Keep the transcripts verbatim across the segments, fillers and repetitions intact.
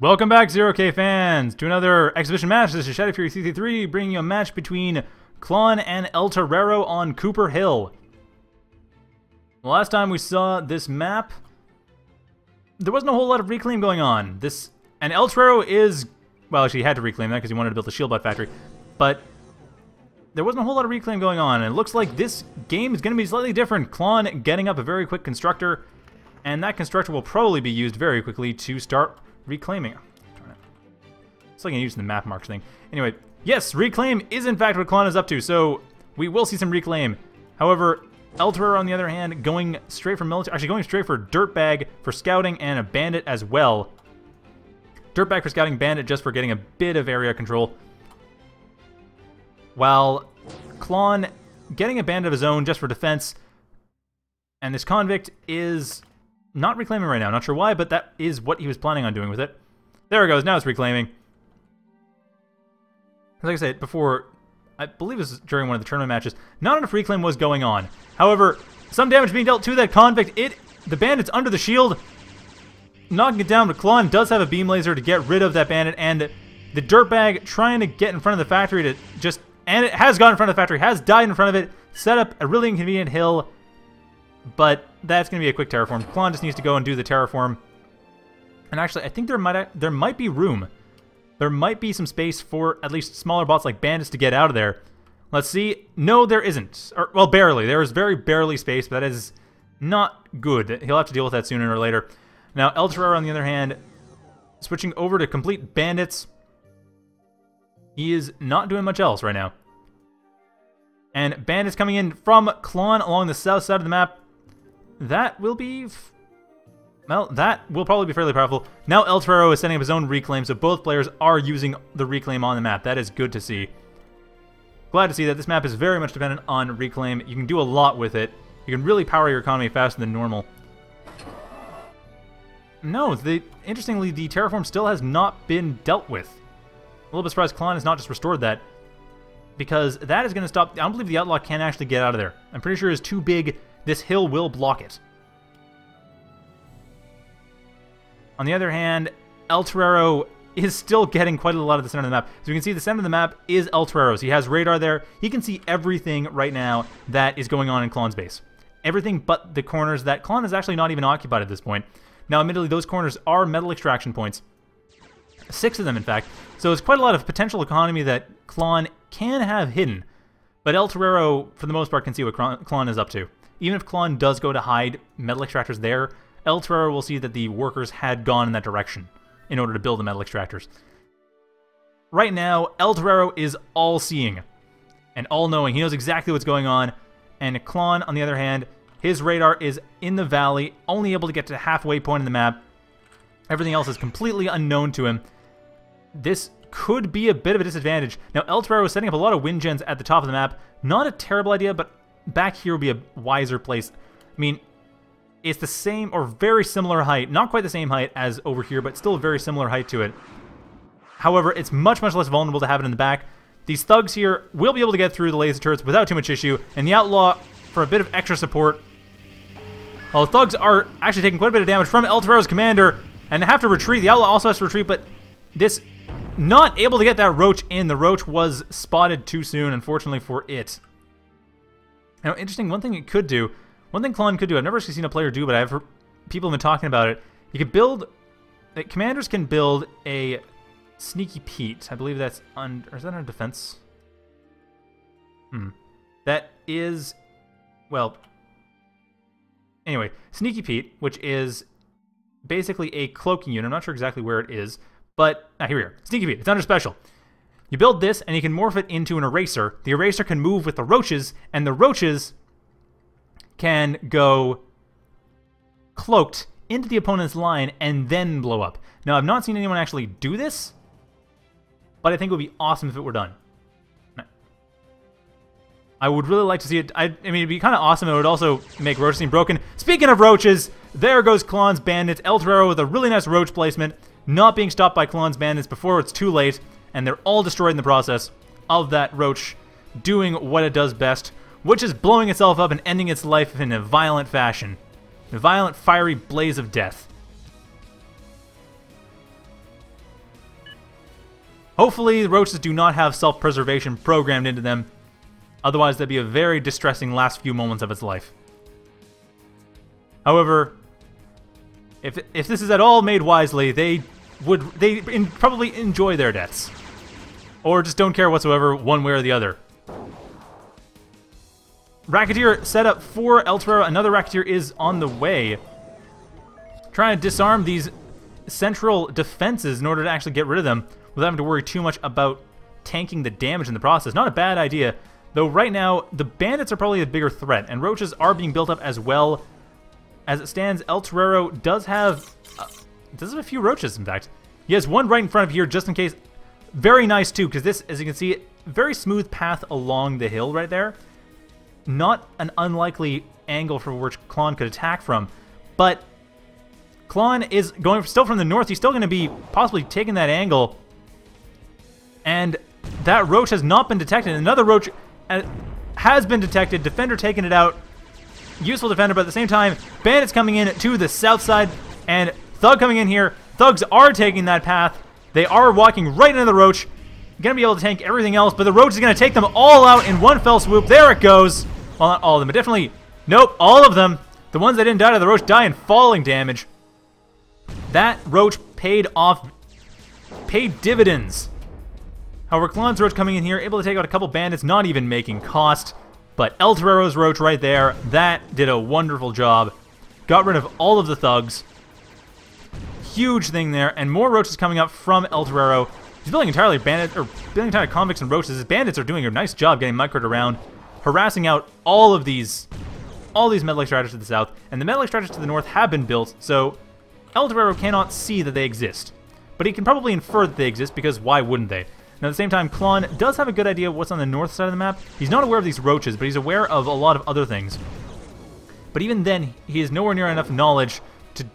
Welcome back, Zero-K fans, to another exhibition match. This is Shadow Fury C C three bringing you a match between Klon and ElTorero on Cooper Hill. The last time we saw this map, there wasn't a whole lot of reclaim going on. This and ElTorero is, well, actually he had to reclaim that because he wanted to build the Shieldbot factory, but there wasn't a whole lot of reclaim going on, and it looks like this game is going to be slightly different. Klon getting up a very quick constructor, and that constructor will probably be used very quickly to start reclaiming. Darn it. It's like I used the map marks thing. Anyway, yes, reclaim is in fact what Klon is up to, so we will see some reclaim. However, ElTorero on the other hand, going straight for military, actually going straight for Dirtbag for scouting and a bandit as well. Dirtbag for scouting, bandit just for getting a bit of area control. While Klon getting a bandit of his own just for defense, and this convict is not reclaiming right now. Not sure why, but that is what he was planning on doing with it. There it goes. Now it's reclaiming. Like I said before, I believe this was during one of the tournament matches, not enough reclaim was going on. However, some damage being dealt to that convict. It the bandit's under the shield, knocking it down, but Klon does have a beam laser to get rid of that bandit, and the Dirtbag trying to get in front of the factory to just... And it has gotten in front of the factory, has died in front of it, set up a really inconvenient hill, but that's going to be a quick terraform. Klon just needs to go and do the terraform. And actually, I think there might there might be room. There might be some space for at least smaller bots like bandits to get out of there. Let's see. No, there isn't. Or, well, barely. There is very barely space, but that is not good. He'll have to deal with that sooner or later. Now, ElTorero, on the other hand, switching over to complete bandits. He is not doing much else right now. And bandits coming in from Klon along the south side of the map. That will be... F well, that will probably be fairly powerful. Now ElTorero is setting up his own reclaim, so both players are using the reclaim on the map. That is good to see. Glad to see that this map is very much dependent on reclaim. You can do a lot with it. You can really power your economy faster than normal. No, the, interestingly, the terraform still has not been dealt with. A little bit surprised Klon has not just restored that, because that is going to stop... I don't believe the Outlaw can actually get out of there. I'm pretty sure it's too big. This hill will block it. On the other hand, ElTorero is still getting quite a lot of the center of the map. So you can see the center of the map is ElTorero's. He has radar there. He can see everything right now that is going on in Klon's base. Everything but the corners that Klon is actually not even occupied at this point. Now, admittedly, those corners are metal extraction points. Six of them, in fact. So it's quite a lot of potential economy that Klon can have hidden. But ElTorero, for the most part, can see what Klon is up to. Even if Klon does go to hide metal extractors there, ElTorero will see that the workers had gone in that direction in order to build the metal extractors. Right now, ElTorero is all-seeing and all-knowing. He knows exactly what's going on. And Klon, on the other hand, his radar is in the valley, only able to get to the halfway point in the map. Everything else is completely unknown to him. This could be a bit of a disadvantage. Now, ElTorero is setting up a lot of wind gens at the top of the map. Not a terrible idea, but back here would be a wiser place. I mean, it's the same or very similar height. Not quite the same height as over here, but still a very similar height to it. However, it's much, much less vulnerable to have it in the back. These thugs here will be able to get through the laser turrets without too much issue, and the Outlaw, for a bit of extra support. While the thugs are actually taking quite a bit of damage from ElTorero's commander, and have to retreat. The Outlaw also has to retreat, but this... Not able to get that roach in. The roach was spotted too soon, unfortunately for it. Now, interesting, one thing it could do, one thing Klon could do, I've never actually seen a player do, but I've heard people have been talking about it. You could build, uh, commanders can build a Sneaky Pete. I believe that's under, is that under defense? Hmm. That is, well, anyway, Sneaky Pete, which is basically a cloaking unit. I'm not sure exactly where it is. But, ah, here we are. Sneaky Pete. It's under special. You build this, and you can morph it into an eraser. The eraser can move with the roaches, and the roaches can go cloaked into the opponent's line and then blow up. Now, I've not seen anyone actually do this, but I think it would be awesome if it were done. I would really like to see it. I, I mean, it'd be kind of awesome. It would also make roaches seem broken. Speaking of roaches, there goes Klon's bandits. ElTorero with a really nice roach placement. Not being stopped by Klon's bandits before it's too late, and they're all destroyed in the process of that roach doing what it does best, which is blowing itself up and ending its life in a violent fashion. A violent, fiery blaze of death. Hopefully, roaches do not have self-preservation programmed into them. Otherwise, that'd be a very distressing last few moments of its life. However, if if this is at all made wisely, they would they in, probably enjoy their deaths, or just don't care whatsoever, one way or the other. Racketeer set up for ElTorero. Another Racketeer is on the way. Trying to disarm these central defenses in order to actually get rid of them without having to worry too much about tanking the damage in the process. Not a bad idea, though right now the bandits are probably the bigger threat, and roaches are being built up as well. As it stands, ElTorero does have uh, does have a few roaches, in fact. He has one right in front of here just in case. Very nice too, because this, as you can see, very smooth path along the hill right there. Not an unlikely angle for which Klon could attack from, but Klon is going still from the north. He's still going to be possibly taking that angle, and that roach has not been detected. Another roach has been detected. Defender taking it out. Useful defender, but at the same time, bandits coming in to the south side, and Thug coming in here. Thugs are taking that path. They are walking right into the roach. Going to be able to tank everything else, but the roach is going to take them all out in one fell swoop. There it goes. Well, not all of them, but definitely, nope, all of them. The ones that didn't die to the roach die in falling damage. That roach paid off, paid dividends. However, Klon's roach coming in here, able to take out a couple bandits, not even making cost. But ElTorero's roach right there, that did a wonderful job. Got rid of all of the thugs. Huge thing there, and more roaches coming up from ElTorero. He's building entirely bandits, or building entirely convicts and roaches. His bandits are doing a nice job getting microed around, harassing out all of these, all these Medley Strategists to the south, and the Medley Strategists to the north have been built, so ElTorero cannot see that they exist. But he can probably infer that they exist, because why wouldn't they? Now at the same time, Klon does have a good idea of what's on the north side of the map. He's not aware of these roaches, but he's aware of a lot of other things. But even then, he is nowhere near enough knowledge to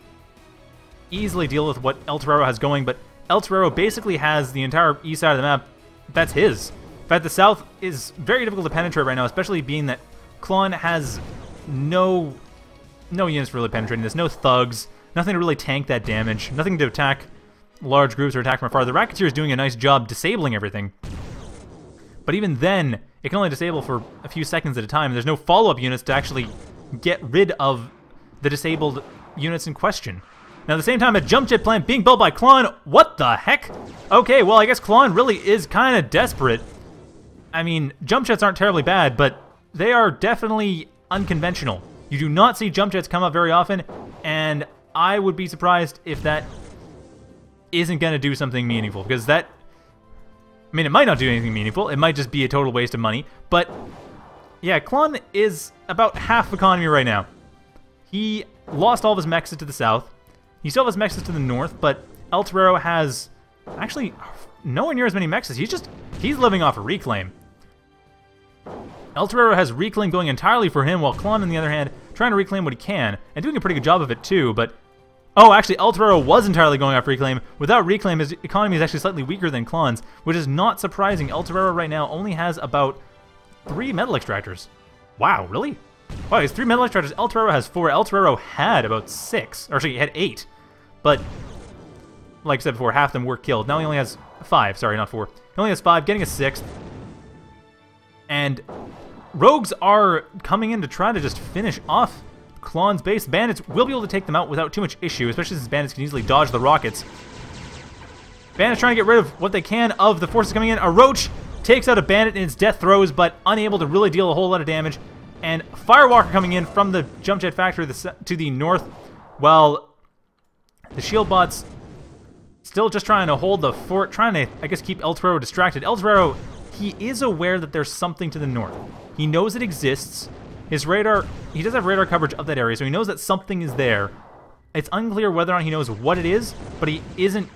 easily deal with what ElTorero has going, but ElTorero basically has the entire east side of the map that's his. In fact, the south is very difficult to penetrate right now, especially being that Klon has no no units really penetrating this, no thugs, nothing to really tank that damage, nothing to attack large groups or attack from afar. The Racketeer is doing a nice job disabling everything, but even then, it can only disable for a few seconds at a time. There's no follow-up units to actually get rid of the disabled units in question. Now, at the same time, a jump jet plant being built by Klon. What the heck? Okay, well, I guess Klon really is kind of desperate. I mean, jump jets aren't terribly bad, but they are definitely unconventional. You do not see jump jets come up very often, and I would be surprised if that isn't going to do something meaningful, because that... I mean, it might not do anything meaningful. It might just be a total waste of money, but... yeah, Klon is about half economy right now. He lost all of his mechs to the south. He still has mexes to the north, but ElTorero has actually nowhere near as many mexes. He's just, he's living off a reclaim. ElTorero has reclaim going entirely for him, while Klon, on the other hand, trying to reclaim what he can, and doing a pretty good job of it too, but... oh, actually, ElTorero was entirely going off reclaim. Without reclaim, his economy is actually slightly weaker than Klon's, which is not surprising. ElTorero right now only has about three metal extractors. Wow, really? Wow, he has three metal extractors. ElTorero has four. ElTorero had about six. Or actually, he had eight. But, like I said before, half of them were killed. Now he only has five. Sorry, not four. He only has five, getting a sixth. And rogues are coming in to try to just finish off Klon's base. Bandits will be able to take them out without too much issue, especially since bandits can easily dodge the rockets. Bandits trying to get rid of what they can of the forces coming in. A roach takes out a bandit in its death throes, but unable to really deal a whole lot of damage. And Firewalker coming in from the Jump Jet Factory to the north, while the shield bots still just trying to hold the fort, trying to, I guess, keep ElTorero distracted. ElTorero, he is aware that there's something to the north. He knows it exists. His radar, he does have radar coverage of that area, so he knows that something is there. It's unclear whether or not he knows what it is, but he isn't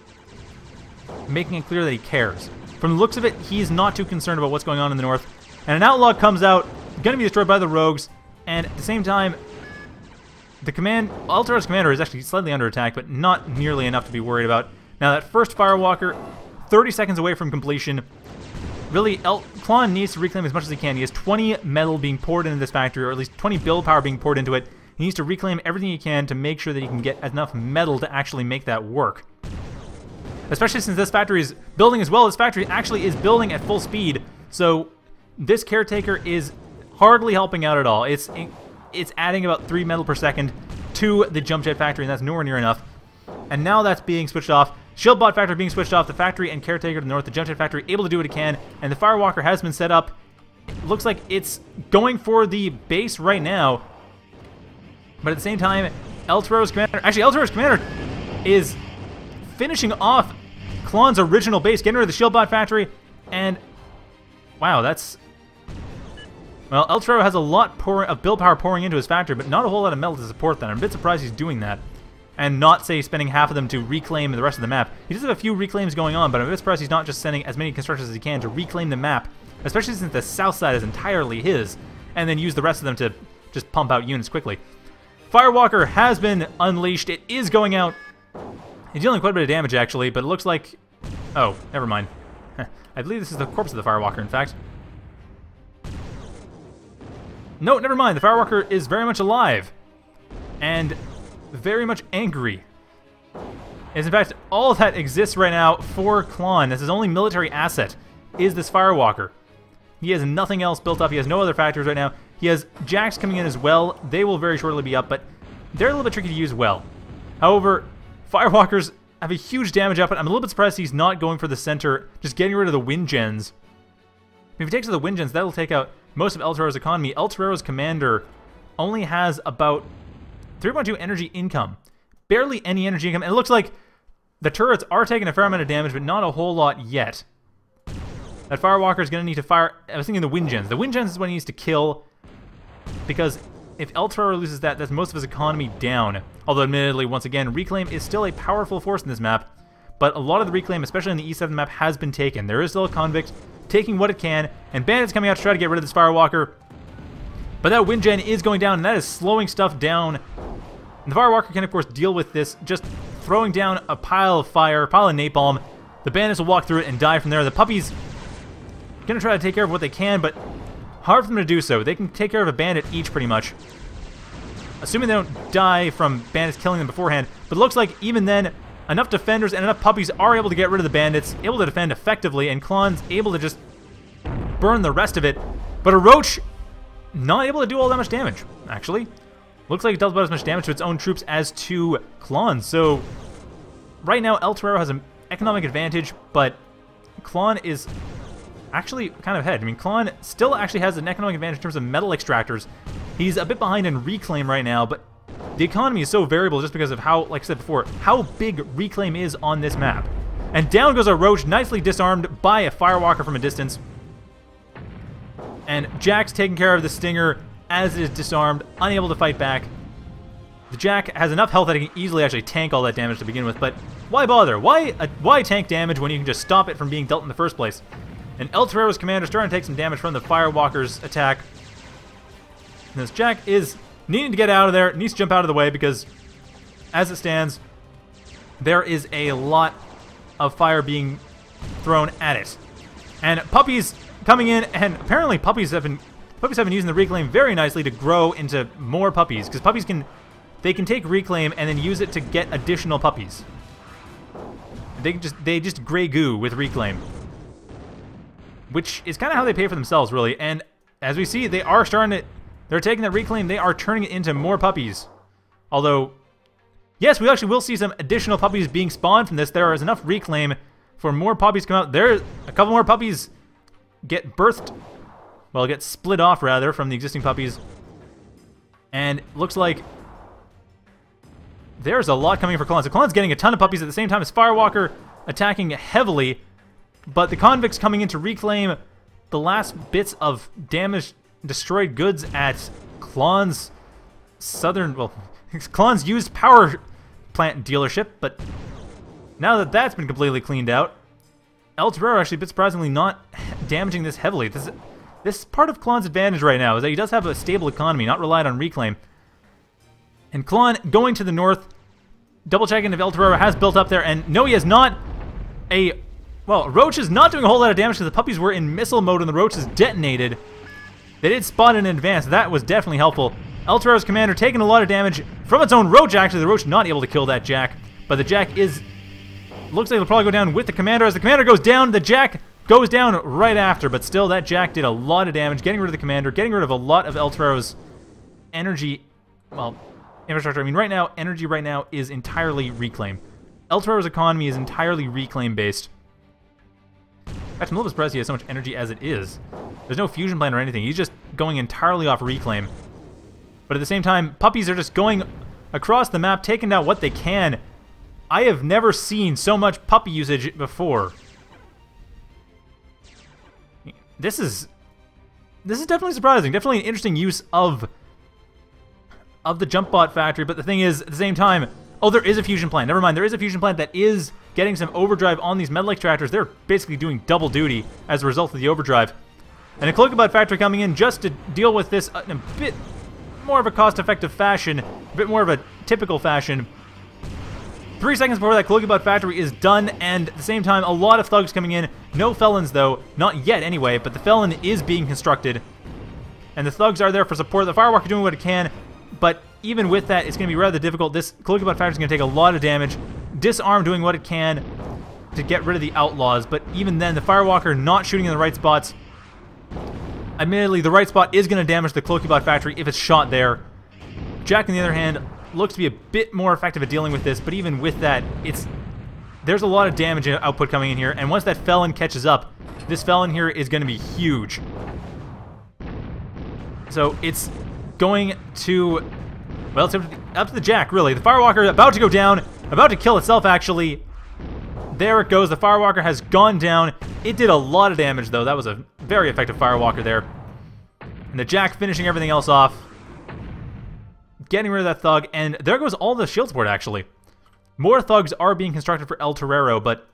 making it clear that he cares. From the looks of it, he's not too concerned about what's going on in the north. And an outlaw comes out, going to be destroyed by the rogues, and at the same time, the command, ElTorero's commander is actually slightly under attack, but not nearly enough to be worried about. Now that first Firewalker, thirty seconds away from completion. Really, El Klon needs to reclaim as much as he can. He has twenty metal being poured into this factory, or at least twenty build power being poured into it. He needs to reclaim everything he can to make sure that he can get enough metal to actually make that work. especially since this factory is building as well. This factory actually is building at full speed, so this caretaker is hardly helping out at all. It's it's adding about three metal per second to the jump jet factory, and that's nowhere near enough. And now that's being switched off. Shieldbot factory being switched off. The factory and caretaker to the north, the jump jet factory, able to do what it can. And the firewalker has been set up. It looks like it's going for the base right now. But at the same time, ElTorero's commander... Actually, ElTorero's commander is finishing off Klon's original base, getting rid of the Shieldbot factory, and... Wow, that's... Well, ElTorero has a lot pour of build power pouring into his factory, but not a whole lot of metal to support that. I'm a bit surprised he's doing that. And not, say, spending half of them to reclaim the rest of the map. He does have a few reclaims going on, but I'm a bit surprised he's not just sending as many constructors as he can to reclaim the map, especially since the south side is entirely his, and then use the rest of them to just pump out units quickly. Firewalker has been unleashed. It is going out. He's dealing quite a bit of damage, actually, but it looks like... Oh, never mind. I believe this is the corpse of the Firewalker, in fact. No, never mind. The Firewalker is very much alive. And very much angry. As in fact, all that exists right now for Klon. That's his only military asset, is this Firewalker. He has nothing else built up. He has no other factories right now. He has Jax coming in as well. They will very shortly be up, but they're a little bit tricky to use well. However, Firewalkers have a huge damage output. I'm a little bit surprised he's not going for the center, just getting rid of the wind gens. If he takes the wind gens, that'll take out most of ElTorero's economy. ElTorero's commander only has about three point two energy income. Barely any energy income. And it looks like the turrets are taking a fair amount of damage, but not a whole lot yet. That Firewalker is going to need to fire... I was thinking the wind gens. The wind gens is what he needs to kill, because if ElTorero loses that, that's most of his economy down. Although admittedly, once again, Reclaim is still a powerful force in this map, but a lot of the Reclaim, especially on the east side of the map, has been taken. There is still a Convict taking what it can, and Bandit's coming out to try to get rid of this Firewalker. But that wind gen is going down, and that is slowing stuff down. And the Firewalker can, of course, deal with this, just throwing down a pile of fire, a pile of napalm. The Bandits will walk through it and die from there. The puppies gonna try to take care of what they can, but hard for them to do so. They can take care of a bandit each, pretty much. Assuming they don't die from bandits killing them beforehand. But it looks like, even then, enough defenders and enough puppies are able to get rid of the bandits, able to defend effectively, and Klon's able to just burn the rest of it. But a roach, not able to do all that much damage, actually. Looks like it does about as much damage to its own troops as to Klon. So, right now, ElTorero has an economic advantage, but Klon is... actually kind of ahead. I mean, Klon still actually has an economic advantage in terms of metal extractors. He's a bit behind in Reclaim right now, but the economy is so variable just because of how, like I said before, how big Reclaim is on this map. And down goes a roach, nicely disarmed by a Firewalker from a distance. And Jack's taking care of the Stinger as it is disarmed, unable to fight back. The Jack has enough health that he can easily actually tank all that damage to begin with, but why bother? Why, uh, why tank damage when you can just stop it from being dealt in the first place? And ElTorero's commander is starting to take some damage from the Firewalker's attack. And this Jack is needing to get out of there, needs to jump out of the way, because as it stands, there is a lot of fire being thrown at it. And puppies coming in, and apparently puppies have been puppies have been using the Reclaim very nicely to grow into more puppies, because puppies can they can take Reclaim and then use it to get additional puppies. They can just they just gray goo with Reclaim, which is kind of how they pay for themselves, really. And as we see, they are starting to... They're taking that Reclaim. They are turning it into more puppies. Although, yes, we actually will see some additional puppies being spawned from this. There is enough Reclaim for more puppies to come out. There, a couple more puppies get birthed... Well, get split off, rather, from the existing puppies. And looks like there's a lot coming for Klon. So Klon's getting a ton of puppies at the same time as Firewalker attacking heavily. But the Convicts coming in to reclaim the last bits of damaged, destroyed goods at Klon's southern, well, Klon's used power plant dealership. But now that that's been completely cleaned out, ElTorero actually, a bit surprisingly, not damaging this heavily. This, this is part of Klon's advantage right now, is that he does have a stable economy, not relied on reclaim. And Klon going to the north, double checking if ElTorero has built up there, and no, he has not. A Well, Roach is not doing a whole lot of damage because the puppies were in missile mode and the Roach is detonated. They did spot in advance. That was definitely helpful. ElTorero's commander taking a lot of damage from its own Roach, actually. The Roach not able to kill that Jack, but the Jack is looks like it'll probably go down with the commander. As the commander goes down, the Jack goes down right after, but still that Jack did a lot of damage, getting rid of the commander, getting rid of a lot of ElTorero's energy, well, infrastructure. I mean, right now, energy right now is entirely reclaim. ElTorero's economy is entirely reclaim-based. In fact, I'm a little surprised he has so much energy as it is. There's no fusion plan or anything. He's just going entirely off reclaim. But at the same time, puppies are just going across the map, taking out what they can. I have never seen so much puppy usage before. This is... This is definitely surprising. Definitely an interesting use of... of the Jumpbot factory, but the thing is, at the same time... Oh, there is a fusion plant. Never mind, there is a fusion plant that is getting some overdrive on these metal extractors. They're basically doing double duty as a result of the overdrive. And a Cloakabot factory coming in just to deal with this in a bit more of a cost-effective fashion, a bit more of a typical fashion. Three seconds before that Cloakabot factory is done, and at the same time, a lot of thugs coming in. No felons, though. Not yet, anyway, but the felon is being constructed. And the thugs are there for support. The Firewalker doing what it can, but... even with that, it's going to be rather difficult. This Cloakabot factory is going to take a lot of damage. Disarm doing what it can to get rid of the outlaws, but even then, the Firewalker not shooting in the right spots. Admittedly, the right spot is going to damage the Cloakabot factory if it's shot there. Jack, on the other hand, looks to be a bit more effective at dealing with this, but even with that, it's there's a lot of damage output coming in here, and once that felon catches up, this felon here is going to be huge. So it's going to... well, it's up to, the, up to the Jack, really. The Firewalker about to go down, about to kill itself, actually. There it goes. The Firewalker has gone down. It did a lot of damage, though. That was a very effective Firewalker there. And the Jack finishing everything else off. Getting rid of that thug. And there goes all the shield support, actually. More thugs are being constructed for ElTorero, but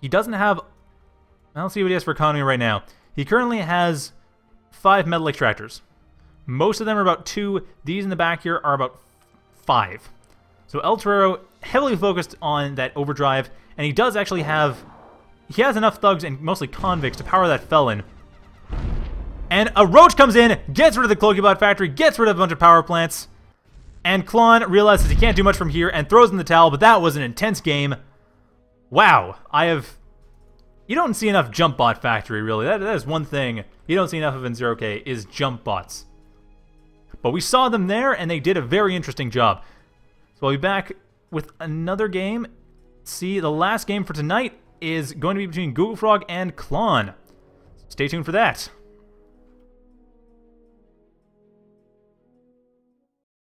he doesn't have... I'll see what he has for economy right now. He currently has five metal extractors. Most of them are about two. These in the back here are about five. So ElTorero heavily focused on that overdrive, and he does actually have... he has enough thugs and mostly convicts to power that felon. And a roach comes in, gets rid of the Cloakabot factory, gets rid of a bunch of power plants, and Klon realizes he can't do much from here and throws in the towel, but that was an intense game. Wow, I have... you don't see enough Jumpbot factory, really. That, that is one thing you don't see enough of in Zero-K is Jumpbots. But we saw them there, and they did a very interesting job. So I'll be back with another game. See, the last game for tonight is going to be between Google Frog and Klon. Stay tuned for that.